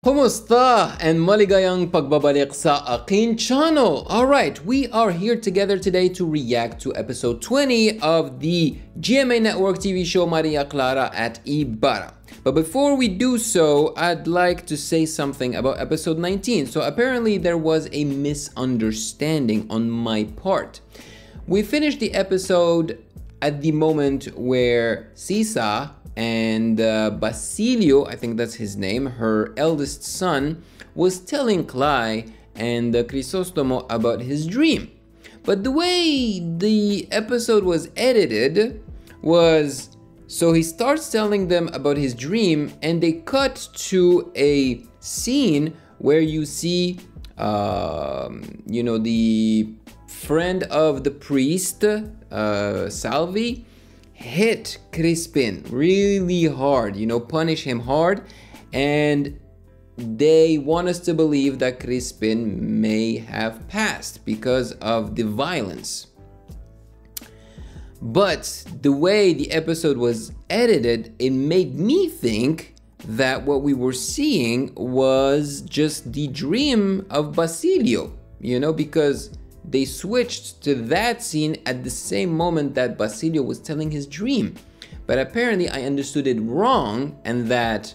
Kumusta and maligayang pagbabalik sa aking channel! Alright, we are here together today to react to episode 20 of the GMA Network TV show Maria Clara at Ibarra. But before we do so, I'd like to say something about episode 19. So apparently there was a misunderstanding on my part. We finished the episode at the moment where Sisa and Basilio, I think that's his name, her eldest son, was telling Clarice and Crisostomo about his dream. But the way the episode was edited was, so he starts telling them about his dream and they cut to a scene where you see, you know, the friend of the priest, Salvi, hit Crispin really hard, you know, punish him hard, and they want us to believe that Crispin may have passed because of the violence. But the way the episode was edited, it made me think that what we were seeing was just the dream of Basilio, you know, because they switched to that scene at the same moment that Basilio was telling his dream. But apparently I understood it wrong, and that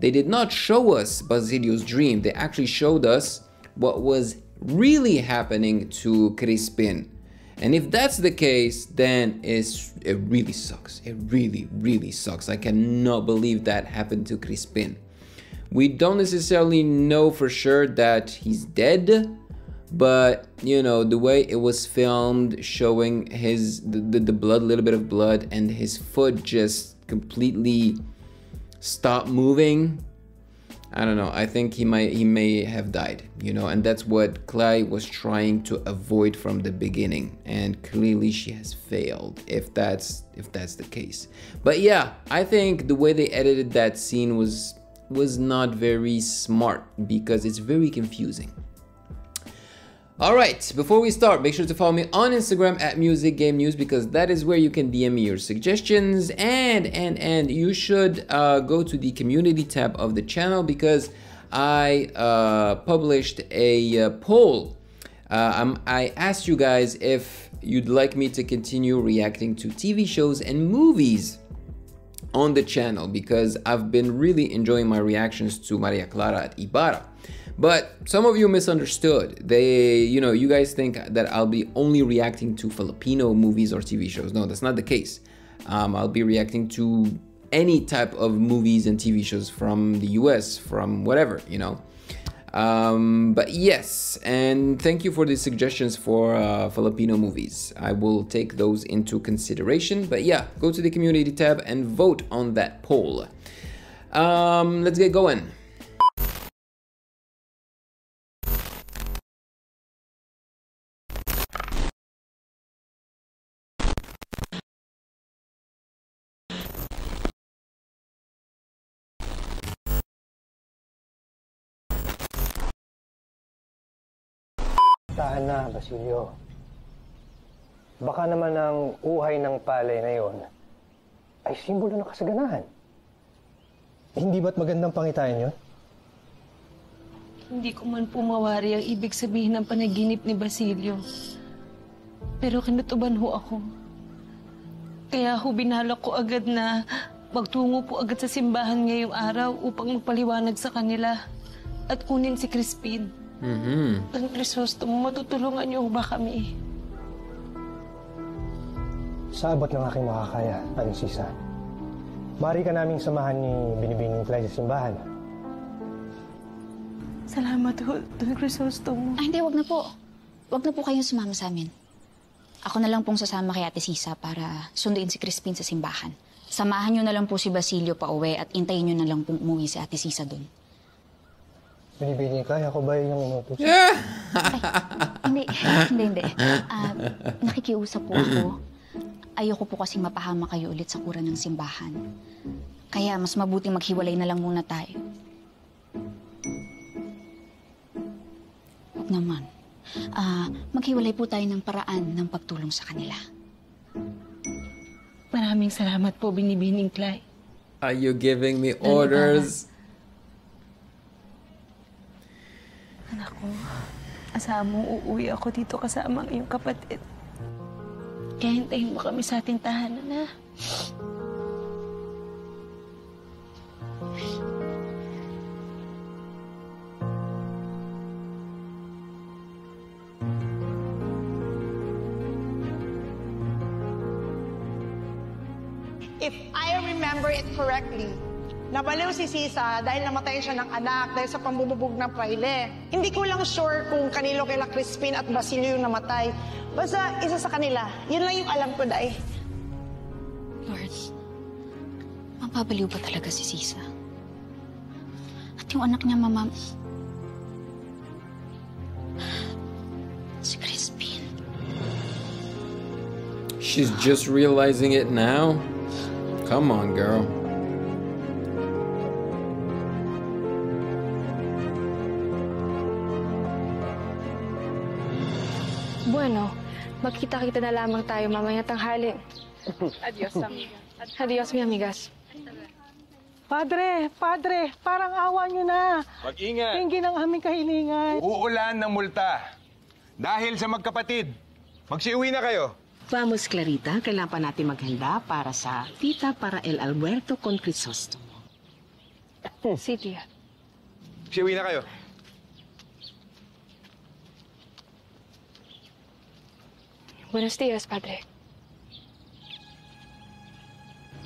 they did not show us Basilio's dream. They actually showed us what was really happening to Crispin. And if that's the case, then it really sucks. It really, really sucks. I cannot believe that happened to Crispin. We don't necessarily know for sure that he's dead, but you know, the way it was filmed, showing his the blood, little bit of blood, and his foot just completely stopped moving. I don't know, I think he may have died, you know, and that's what Clarice was trying to avoid from the beginning, and clearly she has failed if that's the case. But yeah, I think the way they edited that scene was not very smart, because it's very confusing. Alright, before we start, make sure to follow me on Instagram at Music Game News, because that is where you can DM me your suggestions, and you should go to the community tab of the channel, because I published a poll. I asked you guys if you'd like me to continue reacting to TV shows and movies on the channel, because I've been really enjoying my reactions to Maria Clara at Ibarra. But some of you misunderstood. You know, you guys think that I'll be only reacting to Filipino movies or TV shows. No, that's not the case. I'll be reacting to any type of movies and TV shows from the US, from whatever, you know. But yes, and thank you for the suggestions for Filipino movies. I will take those into consideration. But yeah, go to the community tab and vote on that poll. Let's get going. Tahan na, Basilio. Baka naman ang uhay ng palay na yon ay simbolo ng kasaganahan. Hindi ba't magandang pangitain yon? Hindi ko man pumawari ang ibig sabihin ng panaginip ni Basilio. Pero kinutuban ho ako. Kaya ho binalak ko agad na magtungo po agad sa simbahan ngayong araw upang magpaliwanag sa kanila at kunin si Crispin. Ang Crisostomo, matutulungan niyo ba kami? Sa abot ng aking makakaya, Aling Sisa, maaari ka naming samahan ni Binibining Clarice sa simbahan. Salamat ho, Don Crisostomo. Ah, hindi, wag na po. Wag na po kayong sumama sa amin. Ako na lang pong sasama kay Ate Sisa para sunduin si Crispin sa simbahan. Samahan niyo na lang po si Basilio pa uwi at intayin niyo na lang pong umuwi si Ate Sisa dun. Binibining, kaya ko ba yung inutos? Yeah. Hindi. Nakikiusap po ako. Ayoko po kasing mapahama kayo ulit sa kura ng simbahan. Kaya mas mabuting maghiwalay na lang muna tayo. Huwag naman. Maghiwalay po tayo ng paraan ng pagtulong sa kanila. Maraming salamat po, Binibining Clay. Are you giving me orders? Anak ko, asahan mong uuwi ako dito kasama ang iyong kapatid. Kaya hintayin mo kami sa ating tahanan, ha? If I remember it correctly, nabaliw si Sisa dahil namatayin siya ng anak dahil sa pambubog ng pahile. Hindi ko lang sure kung kanilo kila Crispin at Basilio yung namatay. Basta isa sa kanila. Yun lang yung alam ko, Day. Lord, mapabaliw ba talaga si Sisa? At yung anak niya, Mama... si Crispin. She's just realizing it now? Come on, girl. Bueno, magkita-kita na lamang tayo mamayang tanghali. Adios, amiga. Adios, mi amigas. Padre, padre, parang awa nyo na. Mag-ingat. Tingin ang aming kahilingan. Uulan ng multa. Dahil sa magkapatid, magsiuwi na kayo. Vamos, Clarita. Kailan pa natin maghanda para sa tita para El Alberto con Crisostomo. Si tia. Magsiuwi na kayo. Buenos días, padre.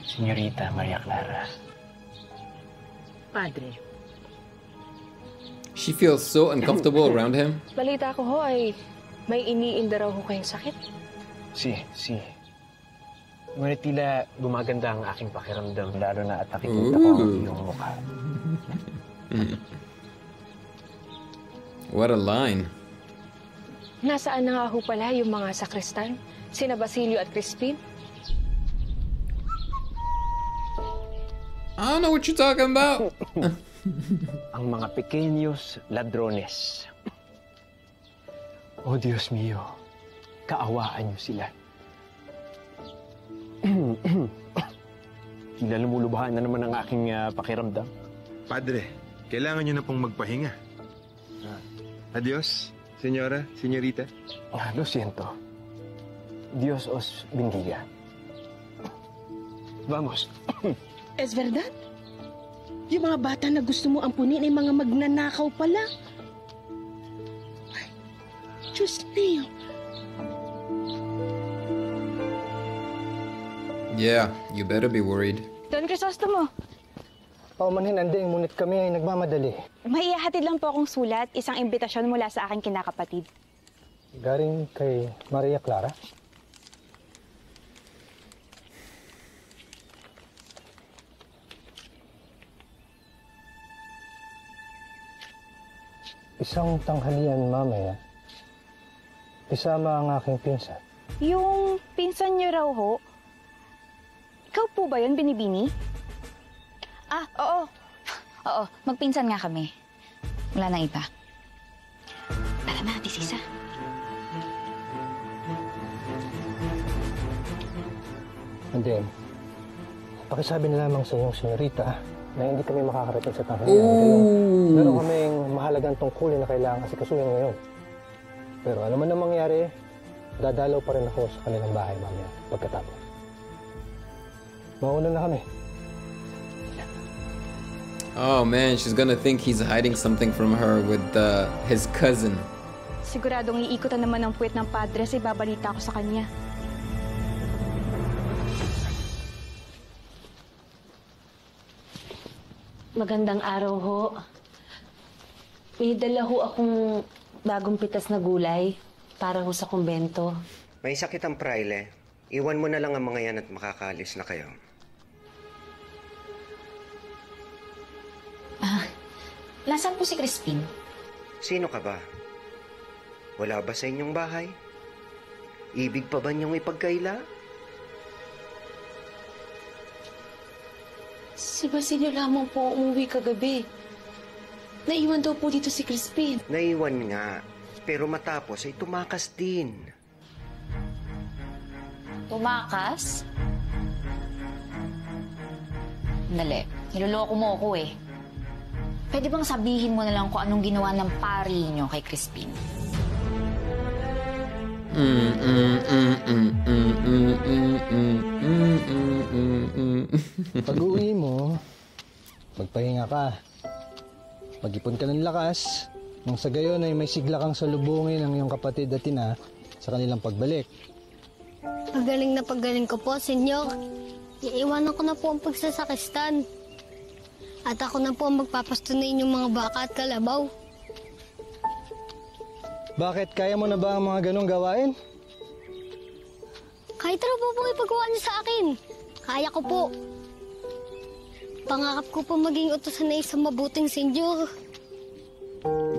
Señorita Maria Clara. Padre. She feels so uncomfortable around him. Balita ko ho ay may iniinda raw ho kayong sakit. Si. Ngunit tila gumaganda ang aking pakiramdam lalo na at nakikita ko ang iyong mukha. What a line. Nasaan na nga ho pala yung mga sakristan? Sina Basilio at Crispin? I don't know what you're talking about. Ang mga pequeños ladrones. Oh, Dios mio. Kaawaan niyo sila. Tila lumulubahan na naman ang aking pakiramdam. Padre, kailangan niyo na pong magpahinga. Adios. Señora, señorita. Lo siento. Dios os bendiga. Vamos. Es verdad? Yung mga bata na gusto mo ampunin ay mga magnanakaw pala. Ay, Diyos niyo. Yeah, you better be worried. Don Crisostomo. Paumanhin, anding, ngunit kami ay nagmamadali. Maihahatid lang po akong sulat, isang imbitasyon mula sa aking kinakapatid. Galing kay Maria Clara? Isang tanghalian mamaya, isama ang aking pinsan. Yung pinsan niyo raw ho, ikaw po ba yun, Binibini? Ah, oo. Oo, magpinsan nga kami. Wala nang iba. Tara na, Ate Sisa. And then, pakisabi na lamang sa iyong senyorita na hindi kami makakarating sa tanghalian ngayon. Meron kaming mahalagang tungkulin na kailangan asikasuhin ngayon. Pero ano man ang mangyari, dadalaw pa rin ako sa kanilang bahay mamaya pagkatapos. Mauna na kami. Oh man, she's gonna think he's hiding something from her with his cousin. Siguradong iikutan naman ang puwet ng padre sa ibabalita ko sa kanya. Magandang araw ho. May dala ho akong bagong pitas na gulay para ho sa kumbento. May sakit ang praile. Iwan mo na lang ang mga yan at makakaalis na kayo. Nasaan po si Crispin? Sino ka ba? Wala ba sa inyong bahay? Ibig pa ba niyong ipagkaila? Si Basilio lamang po umuwi kagabi. Naiwan daw po dito si Crispin. Naiwan nga, pero matapos ay tumakas din. Tumakas? Dali, niloloko mo ako eh. Pwede bang sabihin mo na lang kung anong ginawa ng pari niyo kay Crispin? Pag-uwi mo, magpahinga ka. Mag-ipon ka ng lakas, nang sa gayon ay may sigla kang salubungin ng iyong kapatid at ina sa kanilang pagbalik. Pagaling na pagaling ko po, senyor. Iiwanan ko na po ang pagsasakistan. At ako na po ang magpapastunayin yung mga baka at kalabaw. Bakit? Kaya mo na ba ang mga ganong gawain? Kahit ano po pong ipagawa niyo sa akin. Kaya ko po. Pangarap ko po maging utusan na isang mabuting senyor.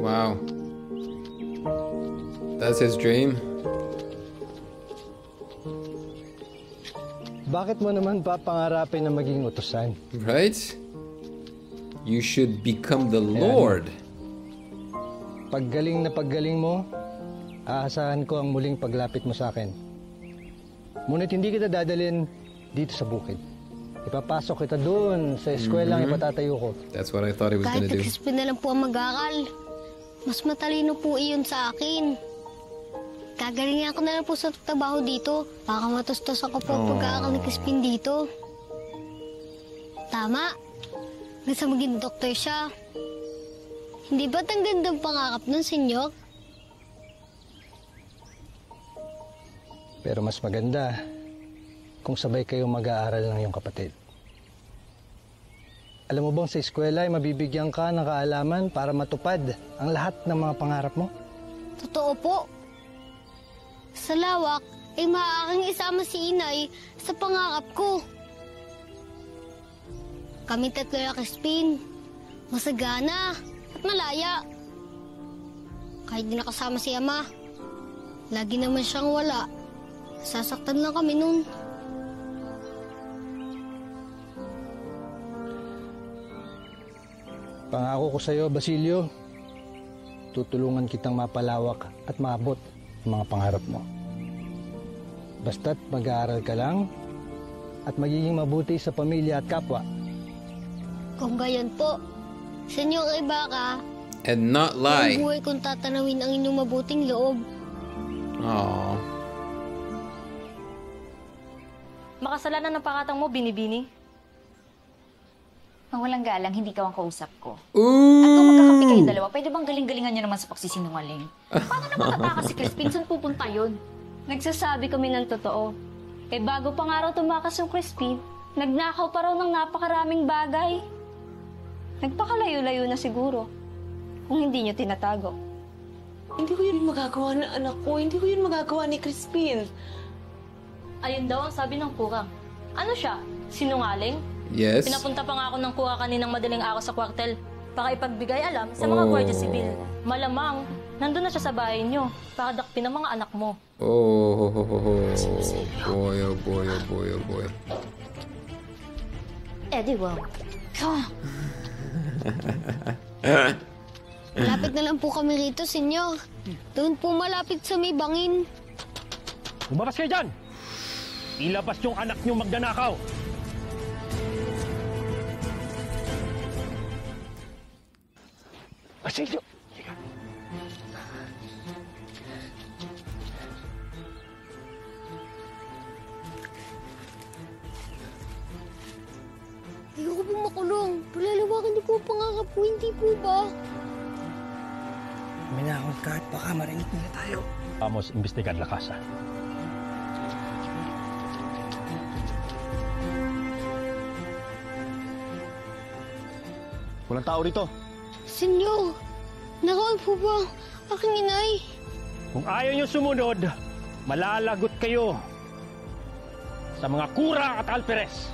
Wow. That's his dream. Bakit mo naman ba pangarapin na maging utusan? Right? You should become the Lord. Paggaling na paggaling mo, aasahan ko ang muling paglapit mo sa akin. Ngunit hindi kita dadalhin dito sa bukid. Ipapasok kita doon sa eskwela ang ipatatayo ko. That's what I thought he was gonna do. Kahit Crispin na lang po ang mag-aaral, mas matalino po iyon sa akin. Gagalingan ko na lang po sa trabaho dito. Baka matustos ako po pag-aaral ni Crispin dito. Tama. Gusto maging doktor siya. Hindi ba't ang gandang pangakap nun, senyor? Pero mas maganda kung sabay kayo mag-aaral ng iyong kapatid. Alam mo bang sa eskwela ay mabibigyan ka ng kaalaman para matupad ang lahat ng mga pangarap mo? Totoo po. Sa lawak ay maaaring isama si inay sa pangarap ko. Kami tatlo ay Crispin, masagana, malaya. Kahit di nakasama si ama, lagi naman siyang wala. Sasaktan lang kami nun. Pangako ko sa'yo, Basilio, tutulungan kitang mapalawak at maabot ang mga pangarap mo. Basta't mag-aaral ka lang at magiging mabuti sa pamilya at kapwa. Kung gayon po, Senyor Ibarra, and not lie. Ang buhay kong tatanawin ang inyong mabuting loob. Aww. Makasalanan ng pakatang mo, Binibini. Ang walang galang, hindi ka ang kausap ko. Ooh. At kung magkakampi kayong dalawa, pwede bang galing-galingan nyo naman sa pagsisinungaling? Paano na matatakas si Crispin? Saan pupunta yun? Nagsasabi kami ng totoo. Eh bago pang araw tumakas yung Crispin, nagnakaw pa raw ng napakaraming bagay. Nagpakalayo-layo na siguro, kung hindi niyo tinatago. Hindi ko yun magagawa na anak ko. Hindi ko yun magagawa ni Crispin. Ayun daw ang sabi ng kuha. Ano siya? Sinungaling? Yes. Pinapunta pa nga ako ng kuha kaninang madaling araw sa kwartel para ipagbigay alam sa mga guardia civil. Malamang, nandun na siya sa bahay niyo para dakpin ang mga anak mo. Oh, boy, oh boy, oh boy, oh boy. Eddie, wow. Malapit na lang po kami rito, senyor. Doon po malapit sa may bangin. Umakas kayo dyan! Ilabas yung anak niyong magnanakaw! Basilio! Hindi ko po makulong. Palalawakan niyo po ang pangarap ko, hindi po ba? Minahod ka at baka marinig nila tayo. Vamos, imbestigan la casa. Walang tao rito. Senyor, naroon po ba aking inay? Kung ayaw niyo sumunod, malalagot kayo sa mga kura at alperes.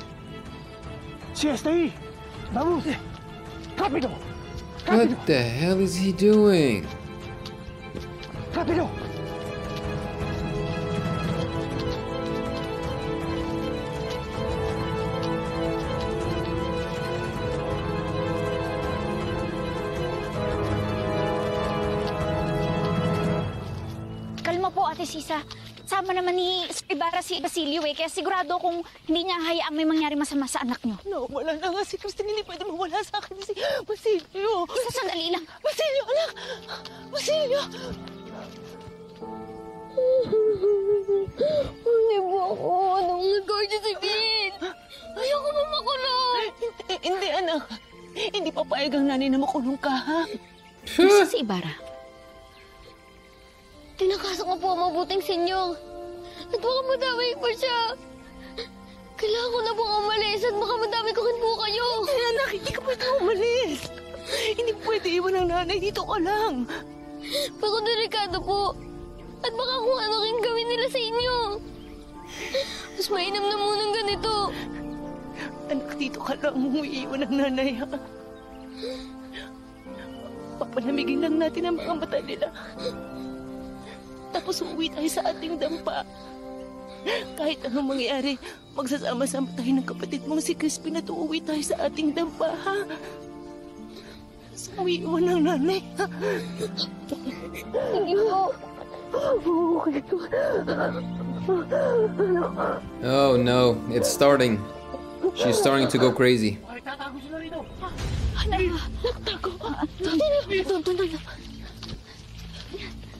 ¡Sí, está ahí! ¡Vamos! ¡Rápido! ¡Rápido! What the hell is he doing? ¡Rápido! Sisa, sama naman ni Ibarra si Basilio eh, kaya sigurado kung hindi niya hayaang may mangyari masama sa anak niyo. No, wala na nga si Crispin, hindi pwede mawala sa akin si Basilio. Isa sandali lang. Basilio, anak! Basilio! Hindi mo ako, anong gawin niyo sabihin? Ayoko mo makulong! Hindi, anak. Hindi papayag ang nanay na makulong ka, ha? Masa si Ibarra? Tinakasok mo po ang mabuting sinyong at baka madami pa siya. Kailangan ko na po umalis at baka madami ko rin po kayo. Ay, anak, hindi ka pwede umalis. Hindi pwede iwan ang nanay. Dito ka lang. Pagod-delikado po. At baka kung ano rin gawin nila sa inyo. Mas mainam na munang ganito. Anak, dito ka lang. Umiiwan ang nanay, ha? Papanamigin lang natin ang mga mata nila. Tapos uuwi tayo sa ating dampa. Kahit anong mangyari, magsasama-sama tayo ng kapatid mong si Crispin at uuwi tayo sa ating dampa, ha? Sawi mo ng nanay, ha? Hindi mo. Oh no, it's starting. She's starting to go crazy. Anak, nagtago. Tuntunan na.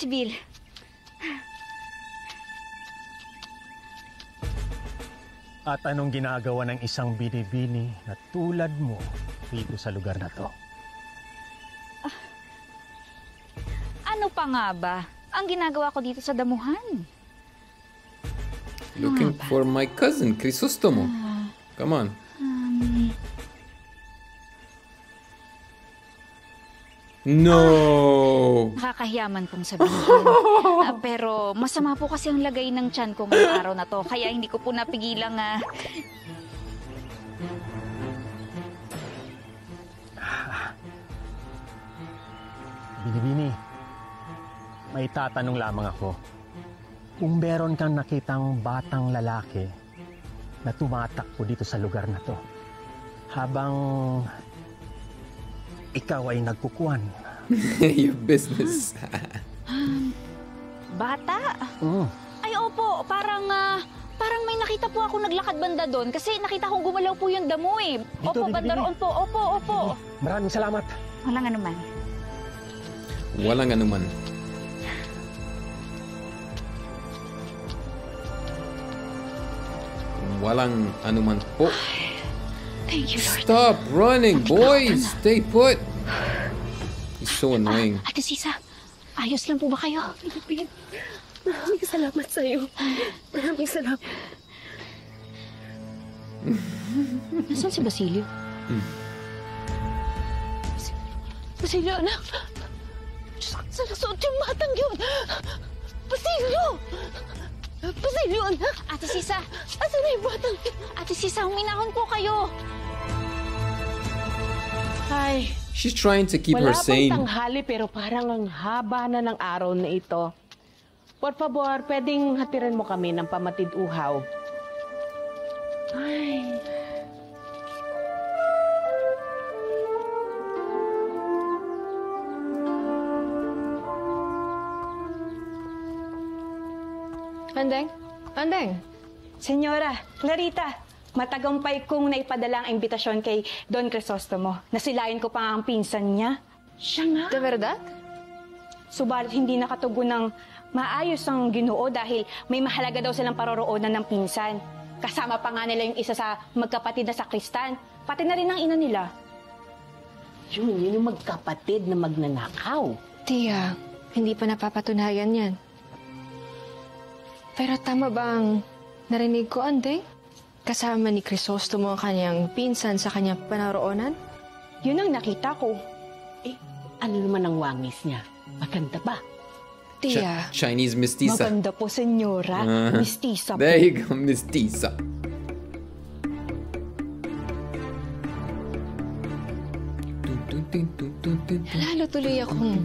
Sibil. At anong ginagawa ng isang binibini na tulad mo dito sa lugar na to? Ano pa nga ba ang ginagawa ko dito sa damuhan? Looking for my cousin, Crisostomo. Come on. No! Nakakahiyaman pong sabihin. Pero masama po kasi ang lagay ng tiyan ko ngayong araw na to. Kaya hindi ko po napigilang Binibini, may tatanong lamang ako. Kung meron kang nakitang batang lalaki na tumatakbo dito sa lugar na to, habang ikaw ay nagkukuan. Your business. Bata? Ay, opo. Parang may nakita po ako naglakad banda doon kasi nakita kong gumalaw po yung damo eh. Dito, opo, banda roon po. Opo, opo. Maraming salamat. Walang anuman. Walang anuman. Walang anuman po. Thank you, Lord. Stop running, boys! Stay put! He's so annoying. Ate Sisa, ayos lang po ba kayo? Maraming salamat sa'yo. Maraming salamat. Nasaan si Basilio? Basilio, anak! Diyos ko, salasot yung matang yun! Basilio! Basilio, anak! Ate Sisa! Asan na yung batang? Ate Sisa, huminahon po kayo! Ay, she's trying to keep her sane. Wala pang tanghali pero parang ang haba na ng araw na ito. Por favor, pwedeng hatiran mo kami ng pamatid uhaw. Ay. Andeng? Andeng? Senyora, Clarita! Matagumpay kong naipadala ang imbitasyon kay Don Crisostomo. Nasilayan ko pa ang pinsan niya. Siya nga. De verdad? Subalit hindi nakatugon ng maayos ang Ginoo dahil may mahalaga daw silang paroroonan ng pinsan. Kasama pa nga nila yung isa sa magkapatid na sakristan, pati na rin ang ina nila. Yun yung magkapatid na magnanakaw. Tia, hindi pa napapatunayan yan. Pero tama bang narinig ko, Ande? Kasama ni Crisostomo ang kanyang pinsan sa kanyang panaroonan? Yun ang nakita ko. Eh, ano naman ang wangis niya? Maganda ba? Tia, Chinese mestiza. Maganda po, senyora. Mestiza po. There you go, mestiza. Lalo tuloy akong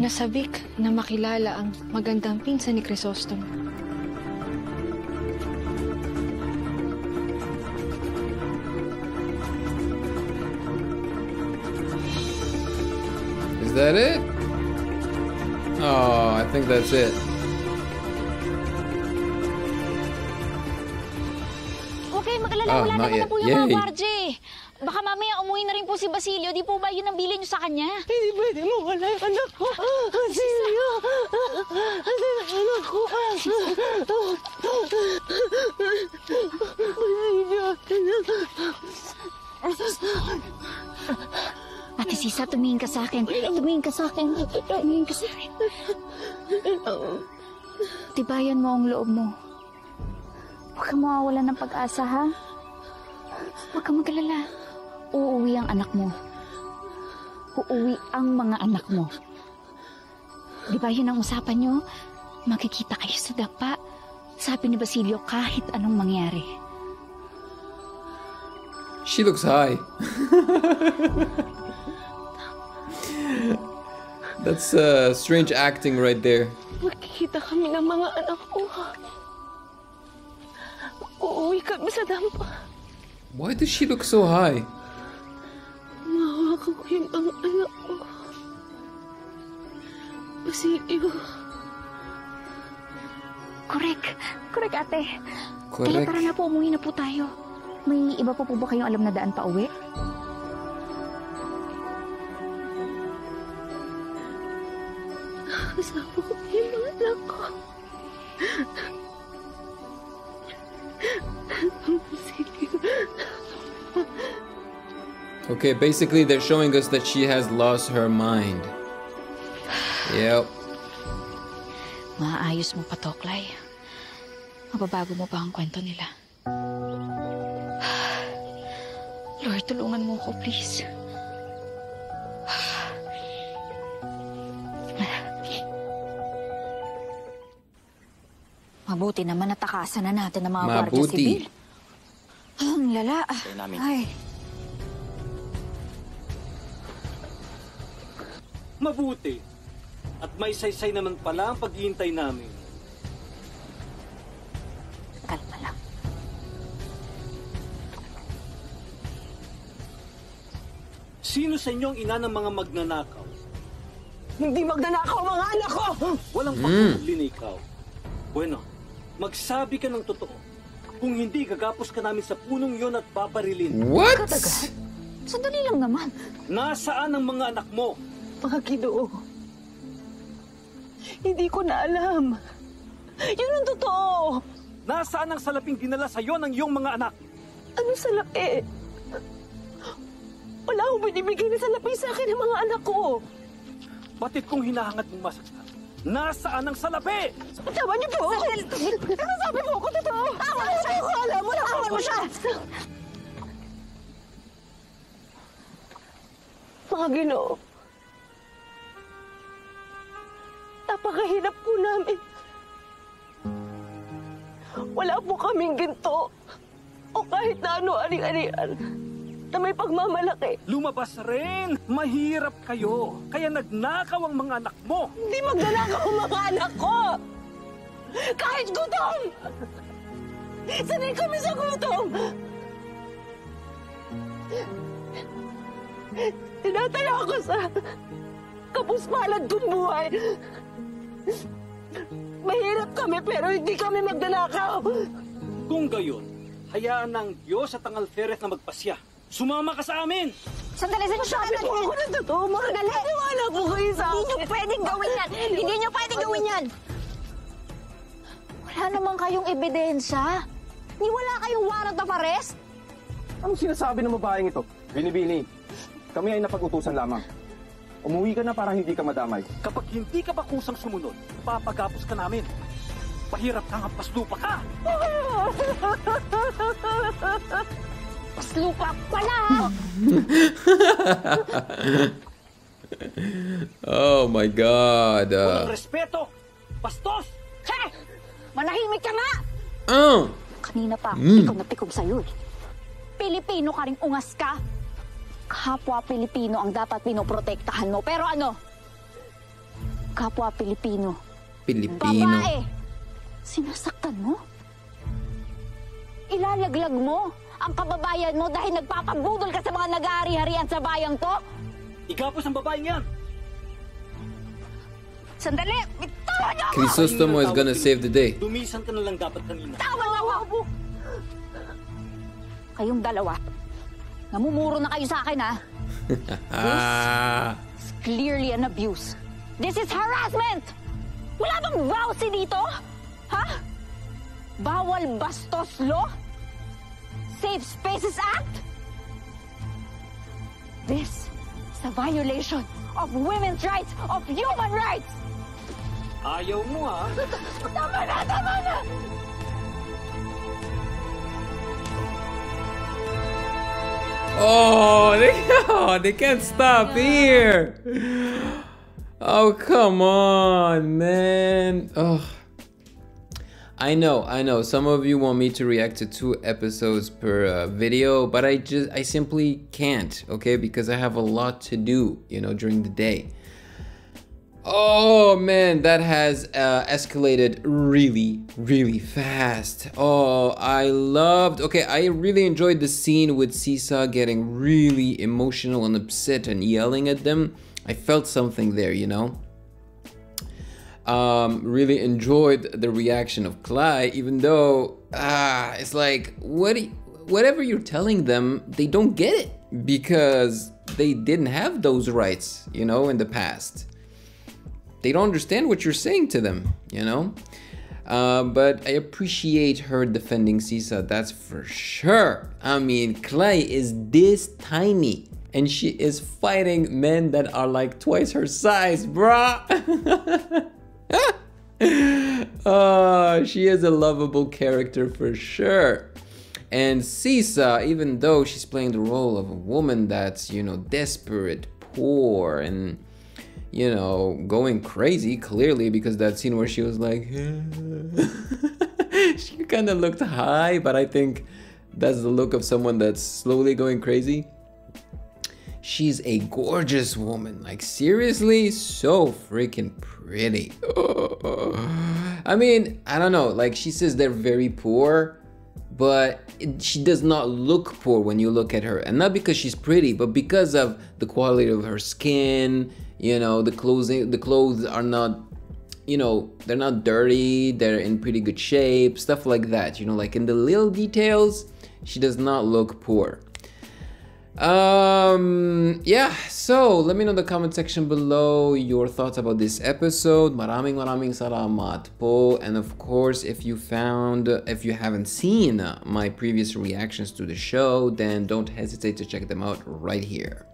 nasabik na makilala ang magandang pinsan ni Crisostomo. Is that it? Oh, I think that's it. Okay, makalala, wala na pala po yung mga barge. Baka mamaya umuwi na rin po si Basilio. Di po ba yun ang bilin nyo sa kanya? Hindi pwede mawala yung anak ko. Basilio! Anak ko! Basilio! Ate Sisa, tumingin ka sa akin. Tumingin ka sa akin. Tumingin ka sa akin. Tibayan mo ang loob mo. Huwag kang mawawala ng pag-asa, ha? Huwag kang magalala. Uuwi ang anak mo. Uuwi ang mga anak mo. Di ba yun ang usapan nyo? Makikita kayo sa dapa. Sabi ni Basilio kahit anong mangyari. She looks high. That's strange acting right there. Makikita kami ng mga anak ko. Uuwi kami sa dapa. Why does she look so high? Mahawakan ko yung ang anak ko. Basilio. Correct ate. Correct. Kaya tara na po, umuwi na po tayo. May iba pa po ba kayong alam na daan pa uwi? Kasama ko yung mga anak ko. Okay, basically they're showing us that she has lost her mind. Yep. Maayos mo pa, Toklay. Mababago mo pa ang kwento nila. Lord, tulungan mo ko, please. Mabuti naman natakasan na natin ang mga guardia sibil. Ang lala. Ay. Mabuti. At may saysay naman pala ang paghihintay namin. Kalma lang. Sino sa inyo ang ina ng mga magnanakaw? Hindi magnanakaw mga anak ko! Walang pagkukulin ikaw. Bueno. Magsabi ka ng totoo. Kung hindi, gagapos ka namin sa punong yon at babarilin. What? Sandali lang naman. Nasaan ang mga anak mo? Mga Ginoo. Hindi ko na alam. Yun ang totoo. Nasaan ang salaping dinala sa'yo ng iyong mga anak? Ano salapi? Wala akong binibigay na salapi sa akin ng mga anak ko. Batit kong hinahangat mong masaktan? Nasaan ang salapi? Tawan niyo po! Sabi mo ako totoo! Awan mo siya! Alam mo na! Awan mo siya! Mga Ginoo, napakahirap po namin. Wala po kaming ginto o kahit na ano ari-arian na may pagmamalaki. Lumabas rin! Mahirap kayo. Kaya nagnakaw ang mga anak mo. Hindi magnanakaw ang mga anak ko! Kahit gutom! Sanay kami sa gutom! Tinataya ako sa kapuspalan kong buhay. Mahirap kami pero hindi kami magnanakaw. Kung gayon, hayaan ng Diyos at ang alferet na magpasya. Sumama ka sa amin! Sandali, sabi po ako ng totoo mo. Sandali! Maniwala Sisa. Hindi nyo pwedeng gawin yan. Hindi nyo pwedeng gawin yan. Wala naman kayong ebidensya. Ni wala kayong warrant of arrest. Anong sinasabi ng babaeng ito? Binibini, kami ay napag-utusan lamang. Umuwi ka na para hindi ka madamay. Kapag hindi ka bakusang sumunod, papagapos ka namin. Pahirap kang paslupa ka! Paslupa pala! Oh my God! Walang respeto! Bastos! Hey! Manahimik ka nga! Kanina pa, ikaw napikog sa'yo eh. Pilipino ka rin, ungas ka! Kapwa Pilipino ang dapat pinoprotektahan mo. Pero ano? Kapwa Pilipino. Babae! Sinasaktan mo? Ilalaglag mo ang kababayan mo dahil nagpapabudol ka sa mga nag-aari-harian sa bayang to? Igapos ang babae niyan! Sandali! Bitawan niyo ako! Crisostomo is gonna save the day. Dumisan ka na lang dapat kanina. Tawag na ako! Kayong dalawa, namumuro na kayo sa akin, ha? This is clearly an abuse. This is harassment! Wala bang vowsy dito? Ha? Bawal bastos law? Safe Spaces Act? This is a violation of women's rights, of human rights! Ayaw mo, ha? Tama na! Tama na! Oh, they can't stop here! Oh, come on, man! Ugh. I know, some of you want me to react to 2 episodes per video, but I simply can't, okay? Because I have a lot to do, you know, during the day. Oh, man, that has escalated really, really fast. Oh, I really enjoyed the scene with Sisa getting really emotional and upset and yelling at them. I felt something there, you know? Really enjoyed the reaction of Clay, even though it's like whatever you're telling them, they don't get it because they didn't have those rights, you know, in the past. They don't understand what you're saying to them, you know. But I appreciate her defending Sisa, that's for sure. I mean, Clay is this tiny and she is fighting men that are like twice her size, bruh. Oh, she is a lovable character for sure. And Sisa, even though she's playing the role of a woman that's, you know, desperate, poor, and, you know, going crazy, clearly, because that scene where she was like, she kind of looked high, but I think that's the look of someone that's slowly going crazy. She's a gorgeous woman, like seriously, so freaking pretty. I mean, I don't know, like she says they're very poor, but she does not look poor when you look at her. And not because she's pretty, but because of the quality of her skin, you know, the clothes are not, you know, they're not dirty, they're in pretty good shape, stuff like that. You know, like in the little details, she does not look poor. Yeah, so let me know in the comment section below your thoughts about this episode. Maraming maraming salamat po. And of course, if you haven't seen my previous reactions to the show, then don't hesitate to check them out right here.